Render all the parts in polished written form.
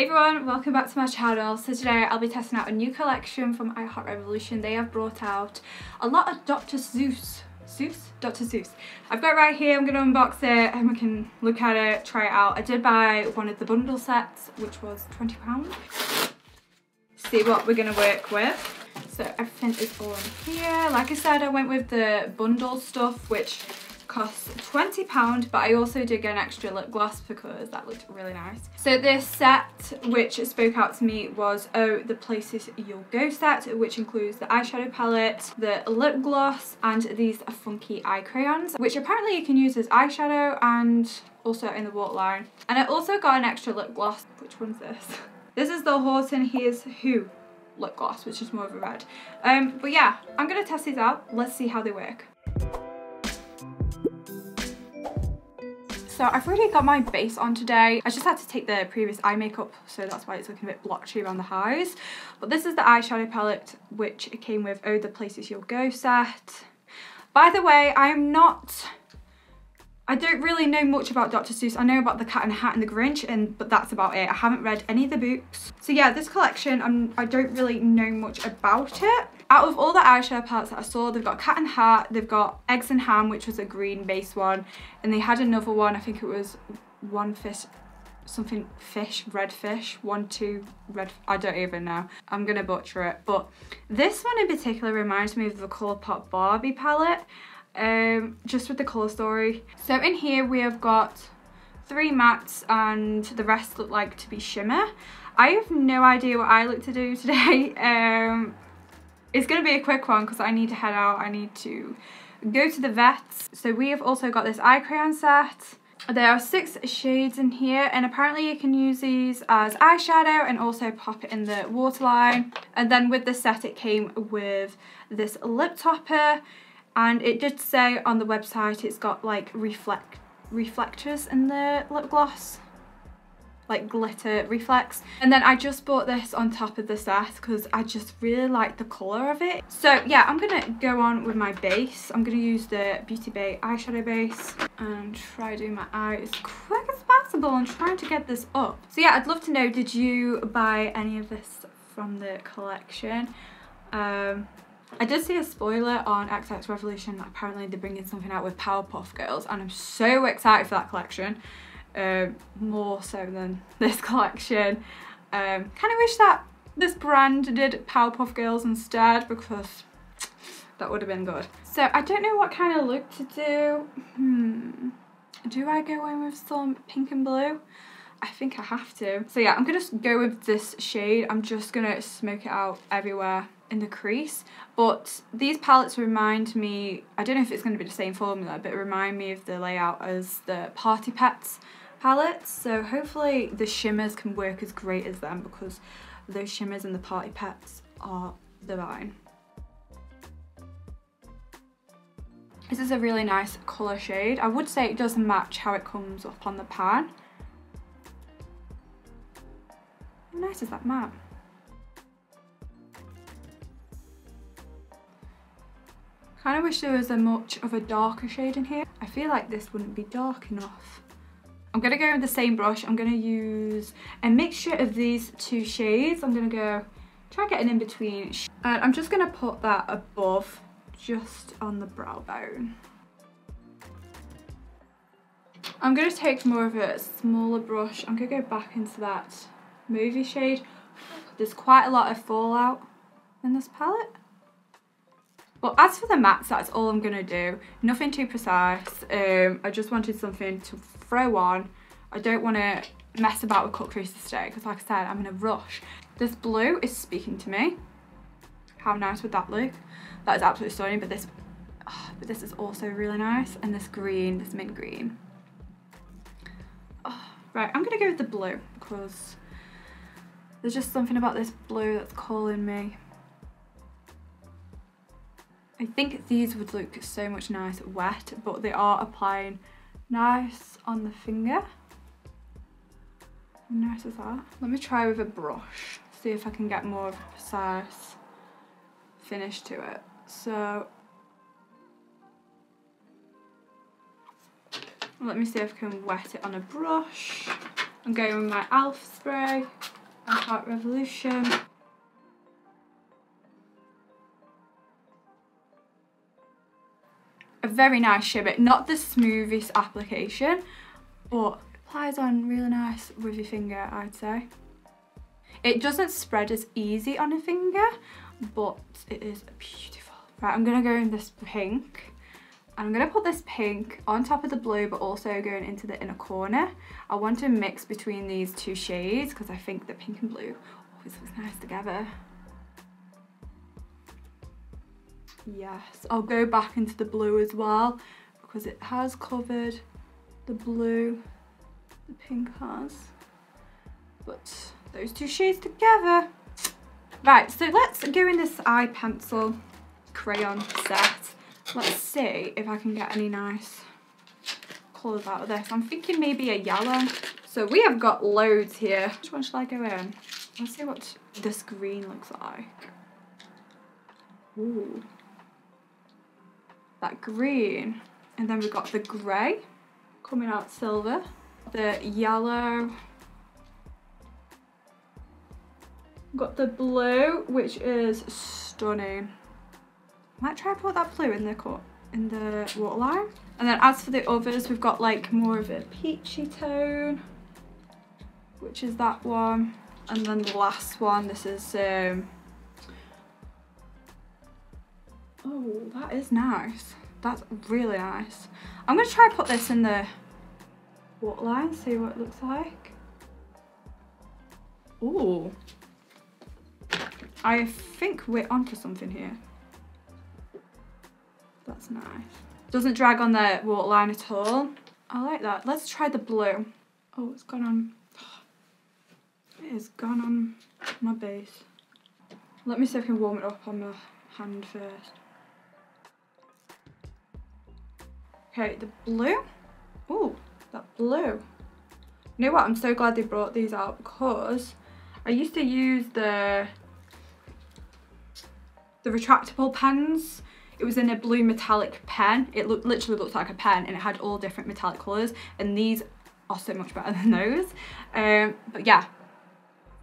Hey everyone, welcome back to my channel. So today I'll be testing out a new collection from I Heart Revolution. They have brought out a lot of Dr. Seuss. Dr. Seuss. I've got it right here. I'm going to unbox it and we can look at it, try it out. I did buy one of the bundle sets, which was £20. See what we're going to work with. So everything is all in here. Like I said, I went with the bundle stuff, which costs £20, but I also did get an extra lip gloss because that looked really nice. So this set, which spoke out to me, was Oh The Places You'll Go set, which includes the eyeshadow palette, the lip gloss, and these funky eye crayons, which apparently you can use as eyeshadow and also in the waterline. And I also got an extra lip gloss. Which one's this? This is the Horton Hears a Who lip gloss, which is more of a red. But yeah, I'm gonna test these out. Let's see how they work. So I've already got my base on today. I just had to take the previous eye makeup, so that's why it's looking a bit blotchy around the eyes. But this is the eyeshadow palette, which it came with Oh The Places You'll Go set. By the way, I don't really know much about Dr. Seuss. I know about the Cat in the Hat and the Grinch, but that's about it. I haven't read any of the books. So yeah, this collection, I don't really know much about it. Out of all the eyeshadow palettes that I saw, they've got Cat in the Hat, they've got Eggs and Ham, which was a green base one, and they had another one, I think it was One Fish, something Fish, Red Fish, I don't even know. I'm gonna butcher it. But this one in particular reminds me of the Colourpop Barbie palette, just with the colour story. So in here we have got three mattes and the rest look like to be shimmer. I have no idea what I look to do today. It's going to be a quick one because I need to head out, I need to go to the vets. So we have also got this eye crayon set. There are 6 shades in here and apparently you can use these as eyeshadow and also pop it in the waterline. And then with this set it came with this lip topper and it did say on the website it's got like reflectors in the lip gloss. Like glitter reflex. And then I just bought this on top of the set because I just really like the colour of it. So yeah, I'm gonna go on with my base. I'm gonna use the Beauty Bay eyeshadow base and try doing my eye as quick as possible and trying to get this up. So yeah, I'd love to know, did you buy any of this from the collection? I did see a spoiler on XX Revolution that apparently they're bringing something out with Powerpuff Girls and I'm so excited for that collection. More so than this collection. Kind of wish that this brand did Powerpuff Girls instead because that would have been good. So I don't know what kind of look to do. Do I go in with some pink and blue? I think I have to. So yeah, I'm gonna go with this shade. I'm just gonna smoke it out everywhere in the crease. But these palettes remind me, I don't know if it's gonna be the same formula, but remind me of the layout as the Party Pets palettes, so hopefully the shimmers can work as great as them because those shimmers and the Party Pets are divine. This is a really nice colour shade. I would say it does match how it comes up on the pan. How nice is that matte? Kind of wish there was much of a darker shade in here. I feel like this wouldn't be dark enough. I'm going to go with the same brush. I'm going to use a mixture of these two shades. I'm going to go try and get an in-between. And I'm just going to put that above, just on the brow bone. I'm going to take more of a smaller brush. I'm going to go back into that movie shade. There's quite a lot of fallout in this palette. But as for the mattes, that's all I'm going to do. Nothing too precise. I just wanted something to throw on. I don't want to mess about with cut creases today because like I said, I'm in a rush. This blue is speaking to me. How nice would that look? That is absolutely stunning, but this is also really nice. And this green, this mint green. Oh, right, I'm going to go with the blue because there's just something about this blue that's calling me. I think these would look so much nicer wet, but they are applying nice on the finger. How nice is that? Let me try with a brush, see if I can get more of a precise finish to it. So, let me see if I can wet it on a brush. I'm going with my Alf spray, I Heart Revolution. A very nice shimmer, not the smoothest application, but it applies on really nice with your finger, I'd say. It doesn't spread as easy on a finger, but it is beautiful. Right, I'm gonna go in this pink. I'm gonna put this pink on top of the blue, but also going into the inner corner. I want to mix between these two shades because I think the pink and blue always looks nice together. Yes, I'll go back into the blue as well because it has covered the blue, the pink has, but those two shades together. Right, so let's go in this eye pencil crayon set. Let's see if I can get any nice colours out of this. I'm thinking maybe a yellow. So we have got loads here. Which one should I go in? Let's see what this green looks like. Ooh. That green. And then we've got the grey coming out silver. The yellow. Got the blue, which is stunning. Might try and put that blue in the waterline. And then as for the others, we've got like more of a peachy tone, which is that one. And then the last one, this is, oh, that is nice. That's really nice. I'm gonna try and put this in the waterline, see what it looks like. Ooh. I think we're onto something here. That's nice. Doesn't drag on the waterline at all. I like that. Let's try the blue. Oh, it's gone on. It has gone on my base. Let me see if I can warm it up on my hand first. Okay, the blue. Oh, that blue. You know what? I'm so glad they brought these out because I used to use the retractable pens. It was in a blue metallic pen. It literally looked like a pen and it had all different metallic colours, and these are so much better than those. But yeah,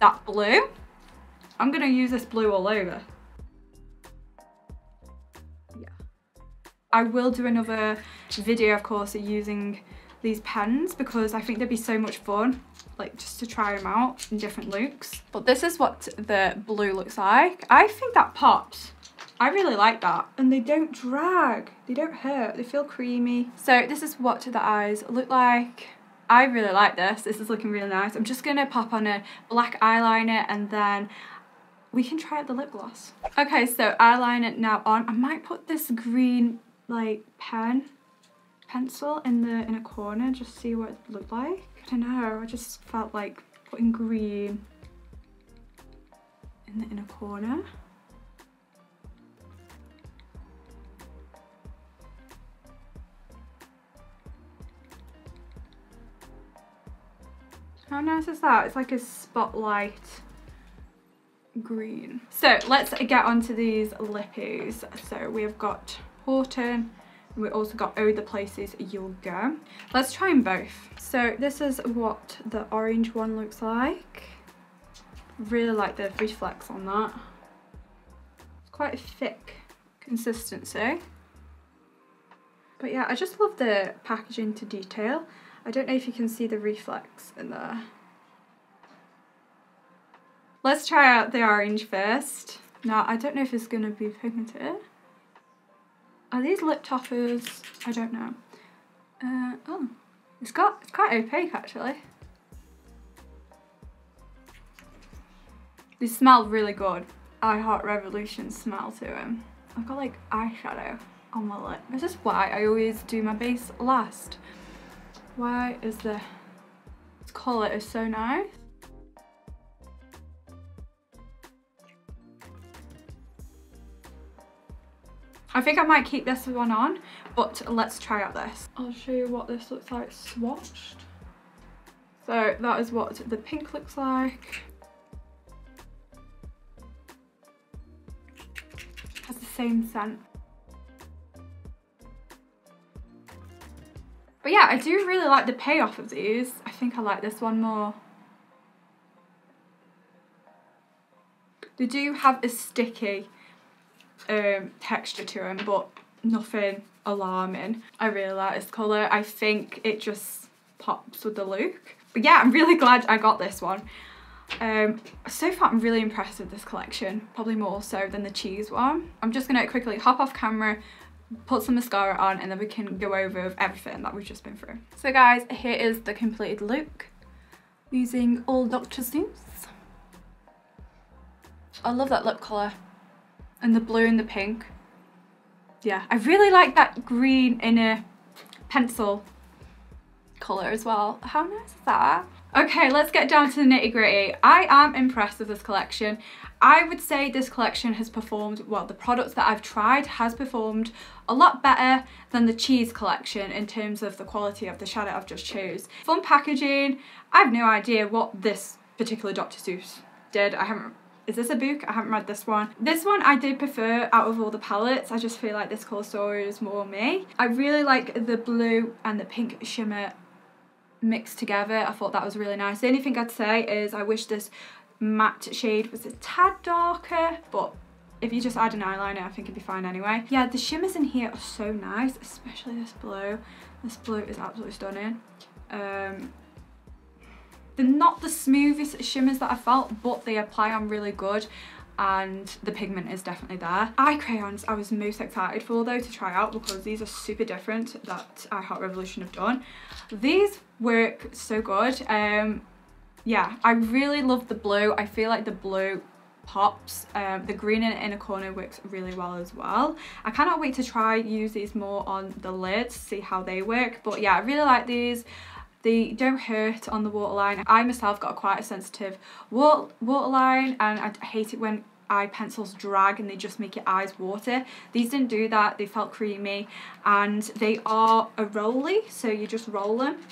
that blue. I'm gonna use this blue all over. Yeah. I will do another video, of course, of using these pens because I think they'd be so much fun, like just to try them out in different looks. But this is what the blue looks like. I think that pops. I really like that, and they don't drag, they don't hurt, they feel creamy. So this is what the eyes look like. I really like this. This is looking really nice. I'm just gonna pop on a black eyeliner and then we can try out the lip gloss. Okay, so eyeliner now on. I might put this green like pencil in the inner corner, just see what it looked like. I don't know, I just felt like putting green in the inner corner. How nice is that? It's like a spotlight green. So let's get onto these lippies. So we have got Horton, and we also got Oh The Places You'll Go. Let's try them both. So this is what the orange one looks like. Really like the reflex on that. It's quite a thick consistency. But yeah, I just love the packaging to detail. I don't know if you can see the reflex in there. Let's try out the orange first. Now, I don't know if it's gonna be pigmented. Are these lip toppers? I don't know. Oh, it's quite opaque actually. They smell really good. I Heart Revolution smell to them. I've got like eyeshadow on my lip. This is why I always do my base last. Why is the colour is so nice? I think I might keep this one on, but let's try out this. I'll show you what this looks like swatched. So that is what the pink looks like. Has the same scent. But yeah, I do really like the payoff of these. I think I like this one more. They do have a sticky texture to them, but nothing alarming. I really like this colour. I think it just pops with the look. But yeah, I'm really glad I got this one. So far I'm really impressed with this collection, probably more so than the cheese one. I'm just going to quickly hop off camera, put some mascara on, and then we can go over everything that we've just been through. So guys, here is the completed look using all Dr. Seuss. I love that lip colour and the blue and the pink. Yeah, I really like that green inner pencil colour as well. How nice is that? Okay, let's get down to the nitty-gritty. I am impressed with this collection. I would say this collection has performed, well, the products that I've tried has performed a lot better than the cheese collection in terms of the quality of the shadow I've just chose. Fun packaging. I have no idea what this particular Dr. Seuss did. I haven't, is this a book? I haven't read this one. This one I did prefer out of all the palettes. I just feel like this colour story is more me. I really like the blue and the pink shimmer mixed together. I thought that was really nice. The only thing I'd say is I wish this matte shade was a tad darker, but if you just add an eyeliner I think it'd be fine anyway. Yeah, the shimmers in here are so nice, especially this blue. This blue is absolutely stunning. They're not the smoothest shimmers that I felt, but they apply on really good and the pigment is definitely there. Eye crayons I was most excited for though to try out, because these are super different that I Heart Revolution have done. These work so good. Yeah, I really love the blue. I feel like the blue pops. The green in the inner corner works really well as well. I cannot wait to use these more on the lids, see how they work. But yeah, I really like these. They don't hurt on the waterline. I myself got quite a sensitive waterline and I hate it when eye pencils drag and they just make your eyes water. These didn't do that. They felt creamy and they are a rolly, so you just roll them.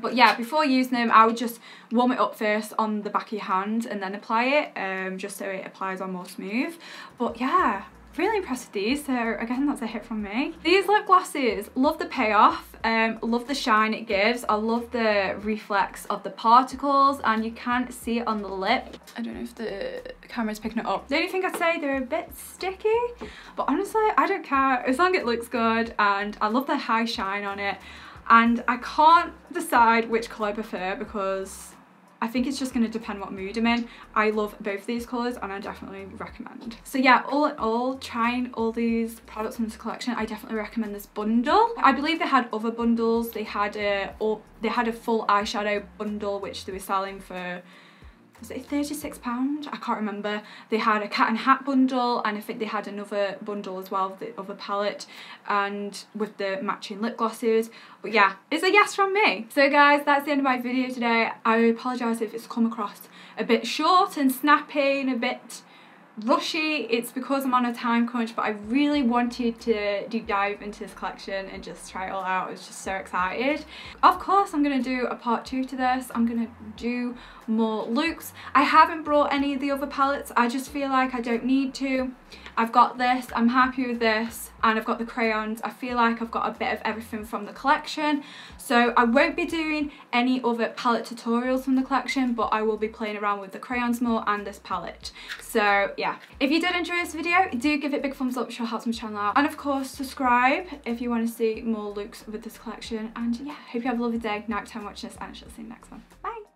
But yeah, before using them I would just warm it up first on the back of your hand and then apply it, just so it applies on more smooth. But yeah, really impressed with these, so again that's a hit from me. These lip glosses, love the payoff, love the shine it gives. I love the reflex of the particles and you can see it on the lip. I don't know if the camera's picking it up. The only thing I'd say, they're a bit sticky, but honestly I don't care as long as it looks good, and I love the high shine on it. And I can't decide which colour I prefer because I think it's just going to depend what mood I'm in. I love both these colours and I definitely recommend. So yeah, all in all, trying all these products in this collection, I definitely recommend this bundle. I believe they had other bundles. They had a full eyeshadow bundle which they were selling for, was it £36? I can't remember. They had a Cat and Hat bundle and I think they had another bundle as well, the other palette, and with the matching lip glosses. But yeah, it's a yes from me. So guys, that's the end of my video today. I apologise if it's come across a bit short and snappy and a bit rushy. It's because I'm on a time crunch, but I really wanted to deep dive into this collection and just try it all out. I was just so excited. Of course I'm going to do a part two to this. I'm going to do more looks. I haven't brought any of the other palettes. I just feel like I don't need to. I've got this, I'm happy with this, and I've got the crayons. I feel like I've got a bit of everything from the collection, so I won't be doing any other palette tutorials from the collection, but I will be playing around with the crayons more and this palette. So yeah, if you did enjoy this video, do give it a big thumbs up, sure helps my channel out, and of course subscribe if you want to see more looks with this collection. And yeah, hope you have a lovely day, night time watching this, and I shall see you next one. Bye.